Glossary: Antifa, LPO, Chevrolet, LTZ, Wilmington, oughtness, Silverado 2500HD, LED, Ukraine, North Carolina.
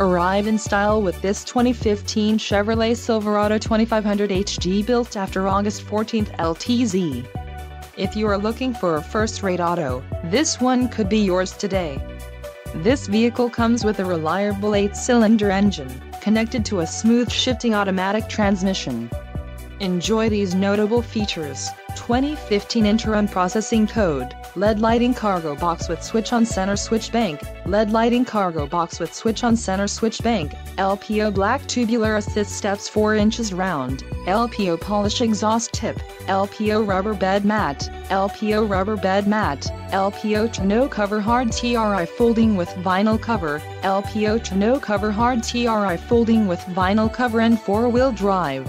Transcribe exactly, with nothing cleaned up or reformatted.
Arrive in style with this twenty fifteen Chevrolet Silverado twenty-five hundred H D built after August fourteenth L T Z. If you are looking for a first-rate auto, this one could be yours today. This vehicle comes with a reliable eight-cylinder engine, connected to a smooth shifting automatic transmission. Enjoy these notable features: twenty fifteen Interim Processing Code, L E D Lighting Cargo Box with Switch On Center Switch Bank, L E D Lighting Cargo Box with Switch On Center Switch Bank, L P O Black Tubular Assist Steps four inches Round, L P O Polish Exhaust Tip, L P O Rubber Bed Mat, L P O Rubber Bed Mat, L P O Tonneau Cover Hard T R I Folding with Vinyl Cover, L P O Tonneau Cover Hard T R I Folding with Vinyl Cover, and four-wheel drive.